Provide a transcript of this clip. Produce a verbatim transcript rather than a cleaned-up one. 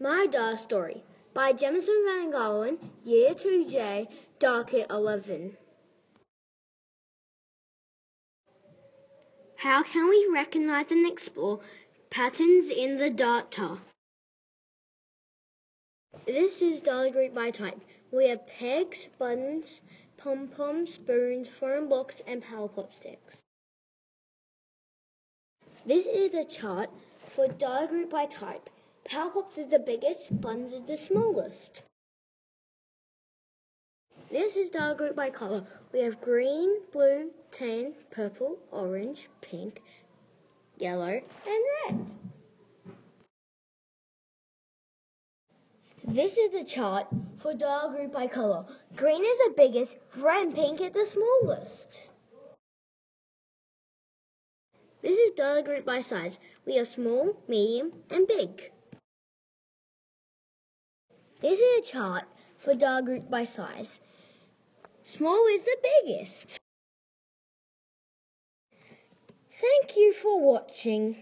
My Dog Story by Jameson Van Garland, Year two J, Docket eleven. How can we recognize and explore patterns in the data? This is data group by type. We have pegs, buttons, pom-poms, spoons, foreign blocks, and power pop sticks. This is a chart for data group by type. Power pops is the biggest, buttons is the smallest. This is data group by color. We have green, blue, tan, purple, orange, pink, yellow, and red. This is the chart for data group by color. Green is the biggest, red and pink are the smallest. This is data group by size. We have small, medium, and big. This is a chart for data group by size. Small is the biggest. Thank you for watching.